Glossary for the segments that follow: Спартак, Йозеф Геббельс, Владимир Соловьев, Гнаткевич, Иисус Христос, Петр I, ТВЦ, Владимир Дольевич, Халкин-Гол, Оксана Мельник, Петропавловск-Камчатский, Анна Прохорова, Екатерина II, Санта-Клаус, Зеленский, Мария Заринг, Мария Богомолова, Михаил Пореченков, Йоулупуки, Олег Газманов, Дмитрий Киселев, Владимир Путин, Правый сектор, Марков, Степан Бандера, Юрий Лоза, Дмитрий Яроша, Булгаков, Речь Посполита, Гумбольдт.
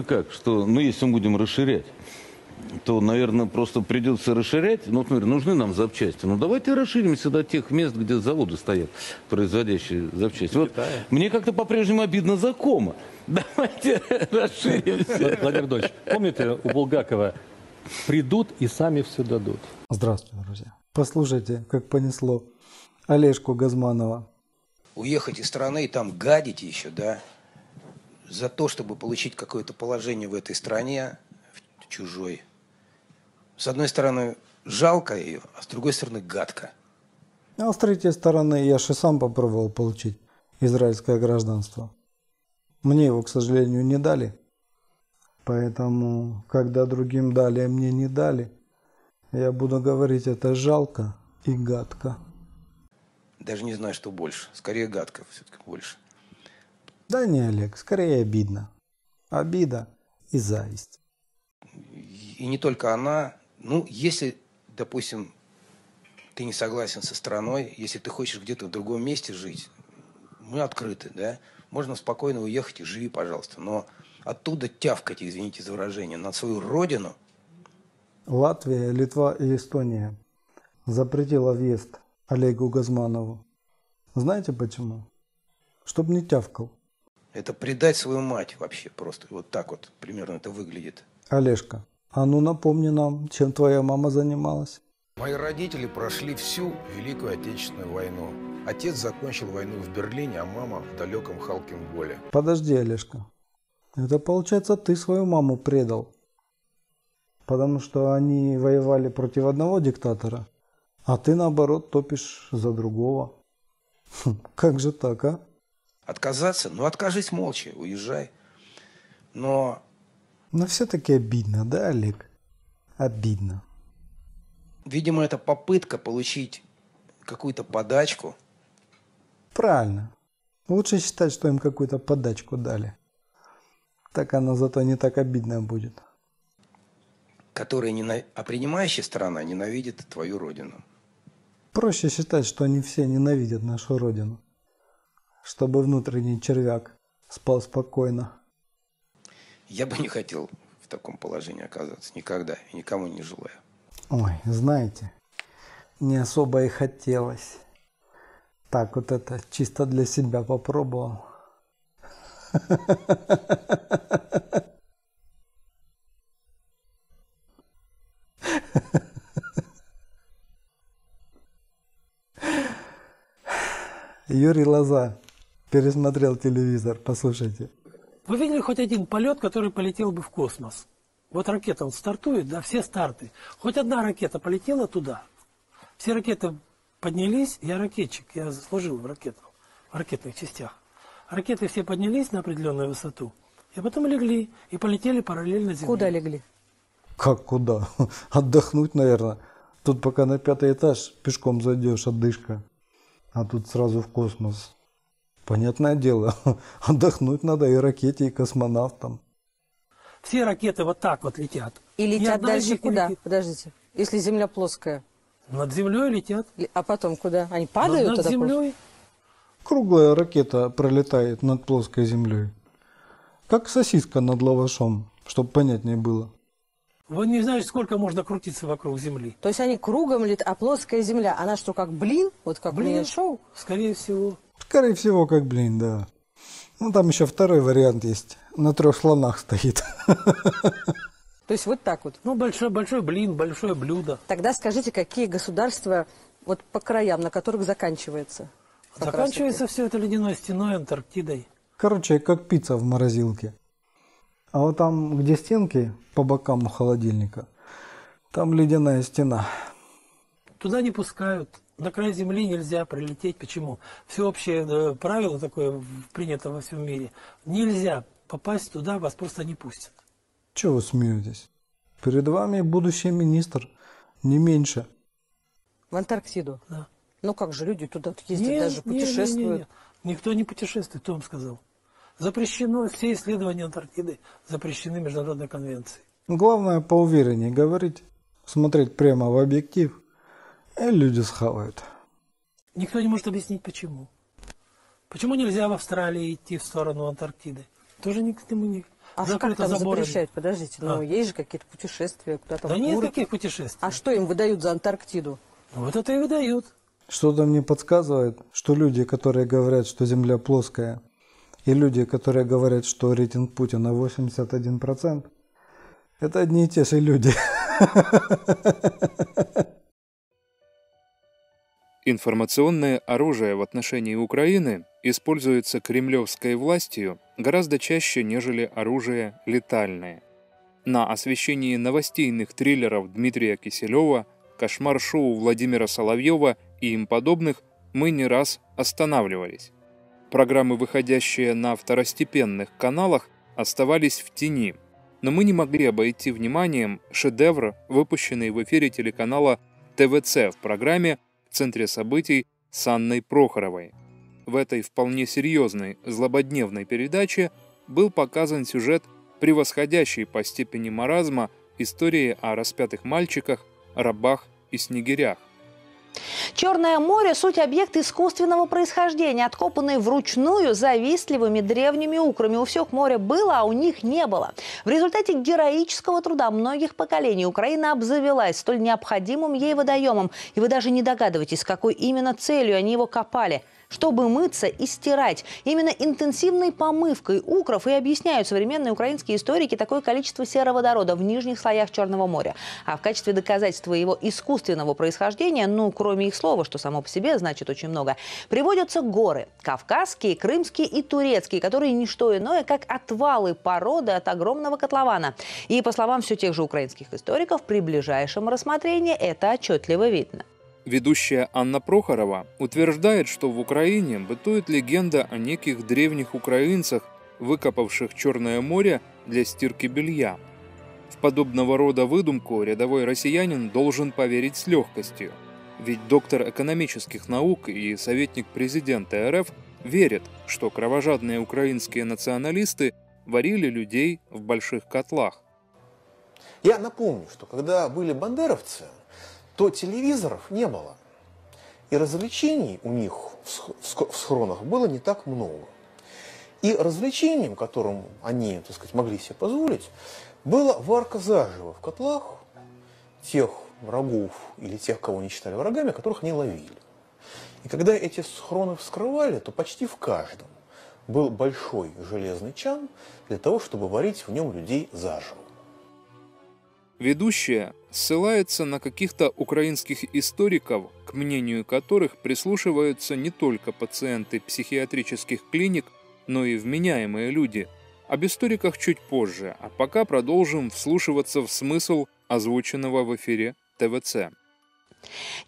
мы как, что, ну, если мы будем расширять, то, наверное, просто придется расширять. Ну, например, нужны нам запчасти. Ну, давайте расширимся до тех мест, где заводы стоят, производящие запчасти. Вот, мне как-то по-прежнему обидно за Кома. Давайте расширимся. Владимир Дольевич, помните у Булгакова «Придут и сами все дадут». Здравствуйте, друзья. Послушайте, как понесло Олежку Газманова. Уехать из страны и там гадить еще, да? За то, чтобы получить какое-то положение в этой стране, в чужой. С одной стороны, жалко ее, а с другой стороны, гадко. А с третьей стороны, я же сам попробовал получить израильское гражданство. Мне его, к сожалению, не дали. Поэтому, когда другим дали, а мне не дали, я буду говорить, это жалко и гадко. Даже не знаю, что больше. Скорее, гадко все-таки больше. Да не, Олег, скорее обидно. Обида и зависть. И не только она. Ну, если, допустим, ты не согласен со страной, если ты хочешь где-то в другом месте жить, мы открыты, да? Можно спокойно уехать и живи, пожалуйста. Но оттуда тявкать, извините за выражение, на свою родину. Латвия, Литва и Эстония запретила въезд Олегу Газманову. Знаете почему? Чтобы не тявкал. Это предать свою мать вообще просто. Вот так вот примерно это выглядит. Олежка, а ну напомни нам, чем твоя мама занималась. Мои родители прошли всю Великую Отечественную войну. Отец закончил войну в Берлине, а мама в далеком Халкин-Голе. Подожди, Олежка. Это получается, ты свою маму предал. Потому что они воевали против одного диктатора, а ты, наоборот, топишь за другого. Как же так, а? Отказаться? Ну, откажись молча, уезжай. Но... Но все-таки обидно, да, Олег? Обидно. Видимо, это попытка получить какую-то подачку. Правильно. Лучше считать, что им какую-то подачку дали. Так она зато не так обидная будет. Которые а принимающая сторона ненавидит твою родину. Проще считать, что они все ненавидят нашу родину, чтобы внутренний червяк спал спокойно. Я бы не хотел в таком положении оказаться никогда и никому не желаю. Ой, знаете, не особо и хотелось. Так вот это чисто для себя попробовал. Юрий Лоза пересмотрел телевизор, послушайте. Вы видели хоть один полет, который полетел бы в космос? Вот ракета, он стартует, да, все старты. Хоть одна ракета полетела туда, все ракеты поднялись, я ракетчик, я служил в ракетных частях. Ракеты все поднялись на определенную высоту, и потом легли, и полетели параллельно Земле. Куда легли? Как куда? Отдохнуть, наверное. Тут пока на 5-й этаж пешком зайдешь, отдышка. А тут сразу в космос. Понятное дело, отдохнуть надо и ракете, и космонавтам. Все ракеты вот так вот летят. И летят дальше куда? Летит. Подождите, если Земля плоская. Над Землей летят. А потом куда? Они падают над тогда Землей? Просто? Круглая ракета пролетает над плоской Землей. Как сосиска над лавашом, чтобы понятнее было. Вы не знаете, сколько можно крутиться вокруг Земли. То есть они кругом летят, а плоская Земля, она что, как блин? Вот как блин шоу? Скорее всего. Скорее всего, как блин, да. Ну, там еще второй вариант есть. На 3 слонах стоит. То есть вот так вот? Ну, большой блин, большое блюдо. Тогда скажите, какие государства вот по краям, на которых заканчивается? Заканчивается все это ледяной стеной, Антарктидой. Короче, как пицца в морозилке. А вот там, где стенки по бокам у холодильника, там ледяная стена. Туда не пускают. На край Земли нельзя прилететь. Почему? Всеобщее правило такое принято во всем мире. Нельзя попасть туда, вас просто не пустят. Чего вы смеетесь? Перед вами будущий министр. Не меньше. В Антарктиду? Да. Ну как же, люди туда ездят, нет, даже путешествуют. Нет. Никто не путешествует, кто вам сказал. Запрещено, все исследования Антарктиды запрещены Международной конвенцией. Главное поувереннее говорить, смотреть прямо в объектив, и люди схавают. Никто не может объяснить, почему. Почему нельзя в Австралии идти в сторону Антарктиды? Тоже никто не... А как там запрещать? Подождите, но есть же какие-то путешествия куда-то. Да нет каких путешествий. А что им выдают за Антарктиду? Вот это и выдают. Что-то мне подсказывает, что люди, которые говорят, что Земля плоская, и люди, которые говорят, что рейтинг Путина 81%, это одни и те же люди. Информационное оружие в отношении Украины используется кремлевской властью гораздо чаще, нежели оружие летальное. На освещении новостейных триллеров Дмитрия Киселева, кошмар-шоу Владимира Соловьева и им подобных мы не раз останавливались. Программы, выходящие на второстепенных каналах, оставались в тени, но мы не могли обойти вниманием шедевр, выпущенный в эфире телеканала ТВЦ в программе «В центре событий» с Анной Прохоровой. В этой вполне серьезной злободневной передаче был показан сюжет, превосходящий по степени маразма истории о распятых мальчиках, рабах и снегирях. Черное море – суть объект искусственного происхождения, откопанный вручную завистливыми древними украми. У всех моря было, а у них не было. В результате героического труда многих поколений Украина обзавелась столь необходимым ей водоемом. И вы даже не догадываетесь, какой именно целью они его копали. Чтобы мыться и стирать. Именно интенсивной помывкой укров и объясняют современные украинские историки такое количество сероводорода в нижних слоях Черного моря. А в качестве доказательства его искусственного происхождения, ну, кроме их слова, что само по себе значит очень много, приводятся горы – кавказские, крымские и турецкие, которые не что иное, как отвалы породы от огромного котлована. И, по словам все тех же украинских историков, при ближайшем рассмотрении это отчетливо видно. Ведущая Анна Прохорова утверждает, что в Украине бытует легенда о неких древних украинцах, выкопавших Черное море для стирки белья. В подобного рода выдумку рядовой россиянин должен поверить с легкостью. Ведь доктор экономических наук и советник президента РФ верит, что кровожадные украинские националисты варили людей в больших котлах. Я напомню, что когда были бандеровцы, то телевизоров не было, и развлечений у них в схронах было не так много. И развлечением, которым они, так сказать, могли себе позволить, была варка заживо в котлах тех врагов или тех, кого они считали врагами, которых они ловили. И когда эти схроны вскрывали, то почти в каждом был большой железный чан для того, чтобы варить в нем людей заживо. Ведущая ссылается на каких-то украинских историков, к мнению которых прислушиваются не только пациенты психиатрических клиник, но и вменяемые люди. Об историках чуть позже, а пока продолжим вслушиваться в смысл озвученного в эфире ТВЦ.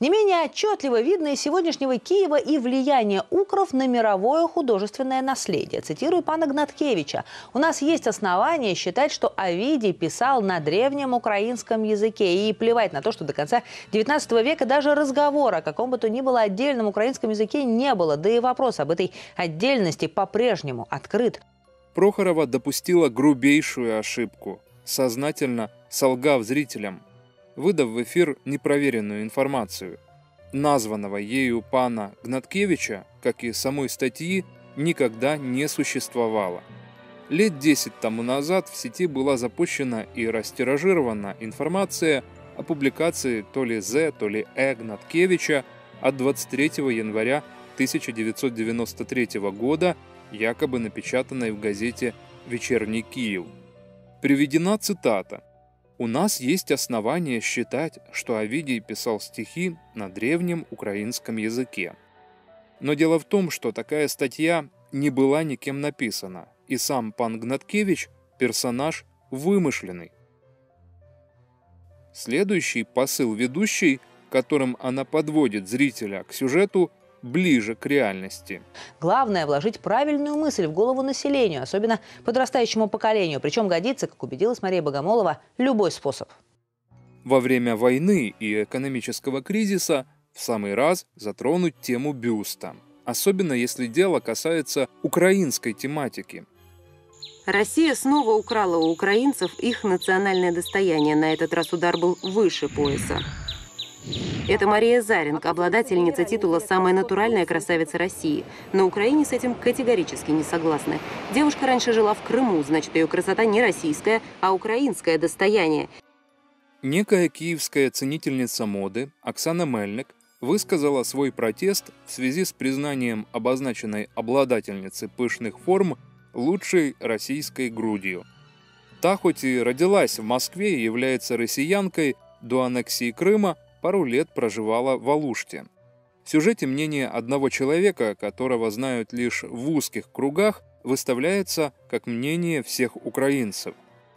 Не менее отчетливо видно из сегодняшнего Киева и влияние укров на мировое художественное наследие. Цитирую пана Гнаткевича. «У нас есть основания считать, что Овидий писал на древнем украинском языке. И плевать на то, что до конца XIX века даже разговора о каком бы то ни было отдельном украинском языке не было. Да и вопрос об этой отдельности по-прежнему открыт». Прохорова допустила грубейшую ошибку, сознательно солгав зрителям, выдав в эфир непроверенную информацию. Названного ею пана Гнаткевича, как и самой статьи, никогда не существовало. Лет 10 тому назад в сети была запущена и растиражирована информация о публикации то ли З, то ли Э Гнаткевича от 23 января 1993 года, якобы напечатанной в газете «Вечерний Киев». Приведена цитата. «У нас есть основания считать, что Овидий писал стихи на древнем украинском языке». Но дело в том, что такая статья не была никем написана, и сам пан Гнаткевич – персонаж вымышленный. Следующий посыл ведущей, которым она подводит зрителя к сюжету, ближе к реальности. Главное – вложить правильную мысль в голову населению, особенно подрастающему поколению. Причем годится, как убедилась Мария Богомолова, любой способ. Во время войны и экономического кризиса в самый раз затронуть тему бюста. Особенно, если дело касается украинской тематики. Россия снова украла у украинцев их национальное достояние. На этот раз удар был выше пояса. Это Мария Заринг, обладательница титула «Самая натуральная красавица России». На Украине с этим категорически не согласны. Девушка раньше жила в Крыму, значит, ее красота не российская, а украинское достояние. Некая киевская ценительница моды Оксана Мельник высказала свой протест в связи с признанием обозначенной обладательницы пышных форм лучшей российской грудью. Та, хоть и родилась в Москве и является россиянкой, до аннексии Крыма пару лет проживала в Алуште. В сюжете мнение одного человека, которого знают лишь в узких кругах, выставляется как мнение всех украинцев.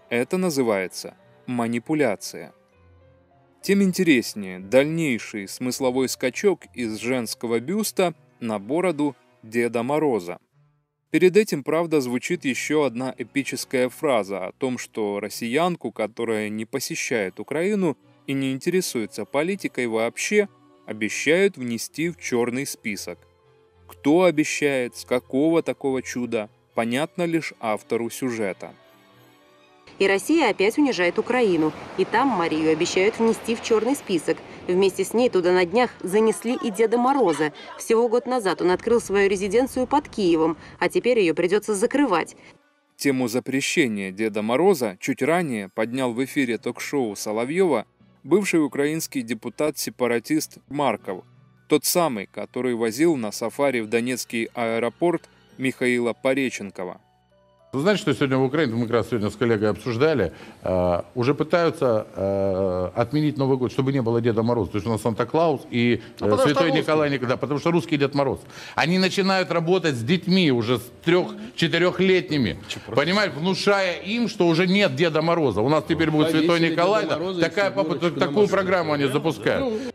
Это называется манипуляция. Тем интереснее дальнейший смысловой скачок из женского бюста на бороду Деда Мороза. Перед этим, правда, звучит еще одна эпическая фраза о том, что россиянку, которая не посещает Украину и не интересуется политикой вообще, обещают внести в черный список. Кто обещает, с какого такого чуда, понятно лишь автору сюжета. И Россия опять унижает Украину. И там Марию обещают внести в черный список. Вместе с ней туда на днях занесли и Деда Мороза. Всего год назад он открыл свою резиденцию под Киевом, а теперь ее придется закрывать. Тему запрещения Деда Мороза чуть ранее поднял в эфире ток-шоу Соловьева бывший украинский депутат-сепаратист Марков. Тот самый, который возил на сафари в Донецкий аэропорт Михаила Пореченкова. Вы знаете, что сегодня в Украине, мы как раз сегодня с коллегой обсуждали, уже пытаются отменить Новый год, чтобы не было Деда Мороза. То есть у нас Санта-Клаус и Святой Николай никогда, потому что русский Дед Мороз. Они начинают работать с детьми уже с 3-4-летними, понимаете, внушая им, что уже нет Деда Мороза. У нас теперь будет Святой Николай, такую программу они запускают.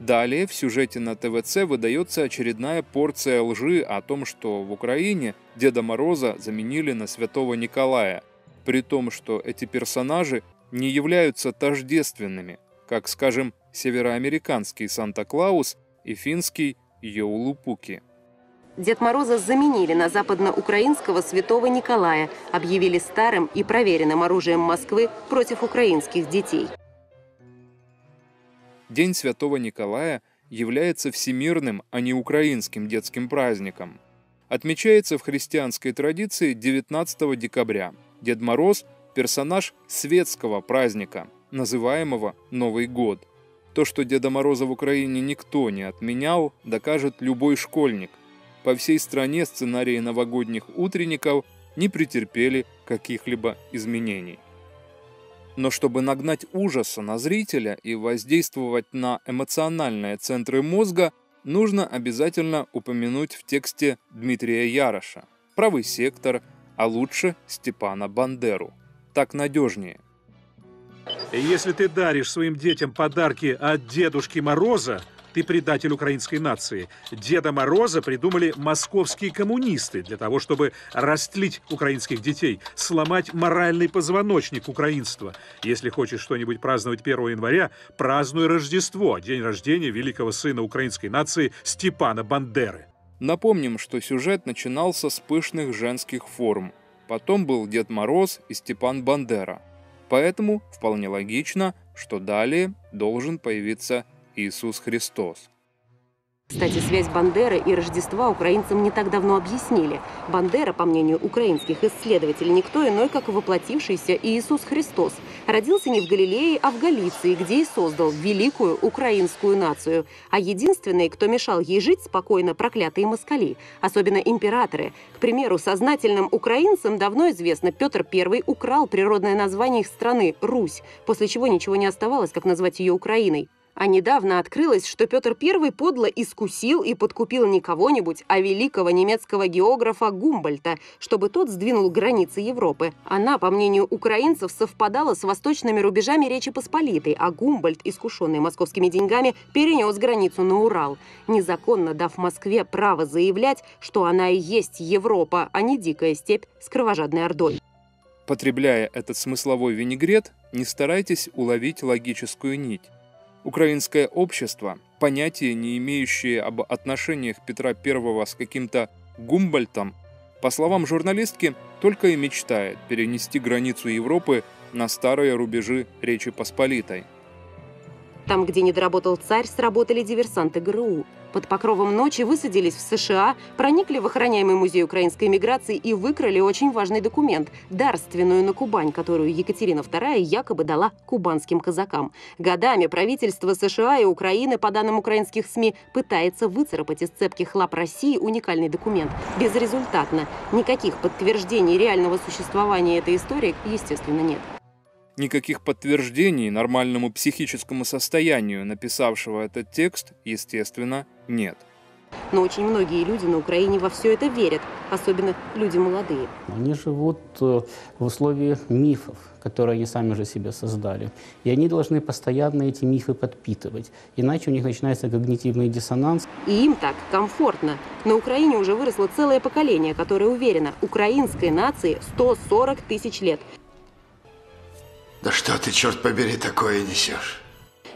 Далее в сюжете на ТВЦ выдается очередная порция лжи о том, что в Украине Деда Мороза заменили на Святого Николая, при том, что эти персонажи не являются тождественными, как, скажем, североамериканский Санта-Клаус и финский Йоулупуки. Дед Мороза заменили на западноукраинского Святого Николая, объявили старым и проверенным оружием Москвы против украинских детей. День Святого Николая является всемирным, а не украинским детским праздником. Отмечается в христианской традиции 19 декабря. Дед Мороз – персонаж светского праздника, называемого Новый год. То, что Деда Мороза в Украине никто не отменял, докажет любой школьник. По всей стране сценарии новогодних утренников не претерпели каких-либо изменений. Но чтобы нагнать ужаса на зрителя и воздействовать на эмоциональные центры мозга, нужно обязательно упомянуть в тексте Дмитрия Яроша, «Правый сектор», а лучше Степана Бандеру. Так надежнее. Если ты даришь своим детям подарки от Дедушки Мороза, ты предатель украинской нации. Деда Мороза придумали московские коммунисты для того, чтобы растлить украинских детей, сломать моральный позвоночник украинства. Если хочешь что-нибудь праздновать 1 января, празднуй Рождество, день рождения великого сына украинской нации Степана Бандеры. Напомним, что сюжет начинался с пышных женских форм. Потом был Дед Мороз и Степан Бандера. Поэтому вполне логично, что далее должен появиться Иисус Христос. Кстати, связь Бандеры и Рождества украинцам не так давно объяснили. Бандера, по мнению украинских исследователей, никто иной, как воплотившийся Иисус Христос. Родился не в Галилее, а в Галиции, где и создал великую украинскую нацию. А единственные, кто мешал ей жить спокойно, проклятые москали, особенно императоры. К примеру, сознательным украинцам давно известно, Петр I украл природное название их страны – Русь, после чего ничего не оставалось, как назвать ее Украиной. А недавно открылось, что Петр I подло искусил и подкупил не кого-нибудь, а великого немецкого географа Гумбольдта, чтобы тот сдвинул границы Европы. Она, по мнению украинцев, совпадала с восточными рубежами Речи Посполитой, а Гумбольдт, искушенный московскими деньгами, перенес границу на Урал, незаконно дав Москве право заявлять, что она и есть Европа, а не дикая степь с кровожадной ордой. Потребляя этот смысловой винегрет, не старайтесь уловить логическую нить. Украинское общество, понятия, не имеющие об отношениях Петра I с каким-то Гумбольдтом, по словам журналистки, только и мечтает перенести границу Европы на старые рубежи Речи Посполитой. Там, где не доработал царь, сработали диверсанты ГРУ. Под покровом ночи высадились в США, проникли в охраняемый музей украинской миграции и выкрали очень важный документ – дарственную на Кубань, которую Екатерина II якобы дала кубанским казакам. Годами правительство США и Украины, по данным украинских СМИ, пытается выцарапать из цепких лап России уникальный документ. Безрезультатно. Никаких подтверждений реального существования этой истории, естественно, нет. Никаких подтверждений нормальному психическому состоянию написавшего этот текст, естественно, нет. Но очень многие люди на Украине во все это верят, особенно люди молодые. Они живут в условиях мифов, которые они сами же себе создали. И они должны постоянно эти мифы подпитывать, иначе у них начинается когнитивный диссонанс. И им так комфортно. На Украине уже выросло целое поколение, которое уверено, украинской нации 140 тысяч лет. Да что ты, черт побери, такое несешь?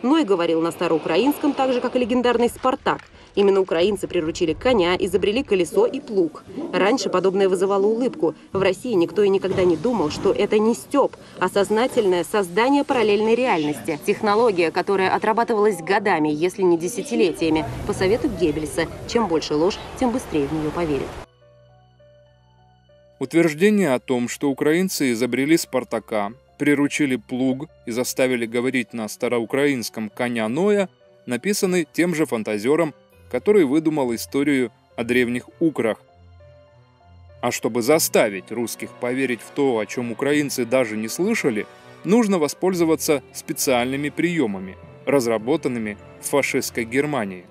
Ной говорил на староукраинском, так же, как и легендарный «Спартак». Именно украинцы приручили коня, изобрели колесо и плуг. Раньше подобное вызывало улыбку. В России никто и никогда не думал, что это не стёб, а сознательное создание параллельной реальности. Технология, которая отрабатывалась годами, если не десятилетиями. По совету Геббельса, чем больше ложь, тем быстрее в нее поверят. Утверждение о том, что украинцы изобрели «Спартака», приручили плуг и заставили говорить на староукраинском коня Ноя, написаны тем же фантазером, который выдумал историю о древних украх. А чтобы заставить русских поверить в то, о чем украинцы даже не слышали, нужно воспользоваться специальными приемами, разработанными в фашистской Германии.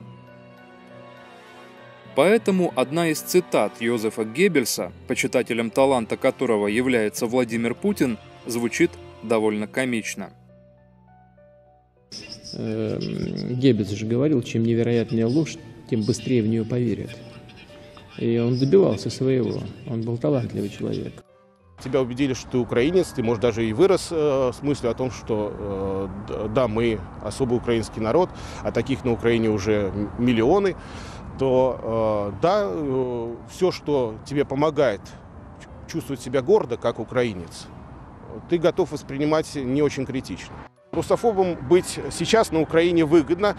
Поэтому одна из цитат Йозефа Геббельса, почитателем таланта которого является Владимир Путин, звучит довольно комично. Геббельс же говорил, чем невероятнее ложь, тем быстрее в нее поверят. И он добивался своего, он был талантливый человек. Тебя убедили, что ты украинец, ты, может, даже и вырос с мыслью о том, что да, мы особый украинский народ, а таких на Украине уже миллионы, то да, все, что тебе помогает чувствовать себя гордо, как украинец, ты готов воспринимать не очень критично. Русофобом быть сейчас на Украине выгодно.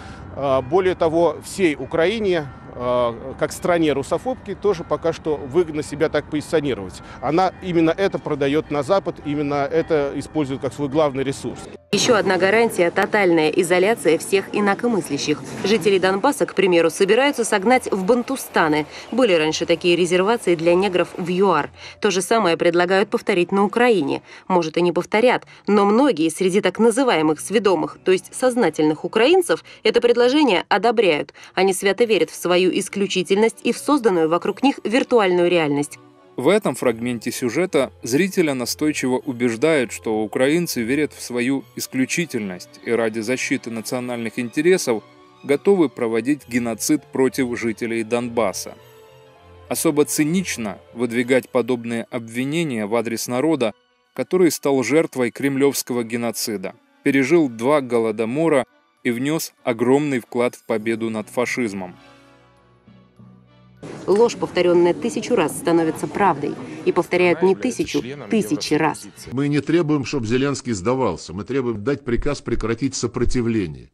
Более того, всей Украине, как стране русофобки, тоже пока что выгодно себя так позиционировать. Она именно это продает на Запад, именно это использует как свой главный ресурс. Еще одна гарантия – тотальная изоляция всех инакомыслящих. Жители Донбасса, к примеру, собираются согнать в бантустаны. Были раньше такие резервации для негров в ЮАР. То же самое предлагают повторить на Украине. Может, и не повторят, но многие среди так называемых сведомых, то есть сознательных украинцев, это предложение одобряют. Они свято верят в свою исключительность и в созданную вокруг них виртуальную реальность. В этом фрагменте сюжета зрителя настойчиво убеждают, что украинцы верят в свою исключительность и ради защиты национальных интересов готовы проводить геноцид против жителей Донбасса. Особо цинично выдвигать подобные обвинения в адрес народа, который стал жертвой кремлевского геноцида, пережил 2 голодомора и внес огромный вклад в победу над фашизмом. Ложь, повторенная 1000 раз, становится правдой. И повторяют не 1000, 1000 раз. Мы не требуем, чтобы Зеленский сдавался. Мы требуем дать приказ прекратить сопротивление.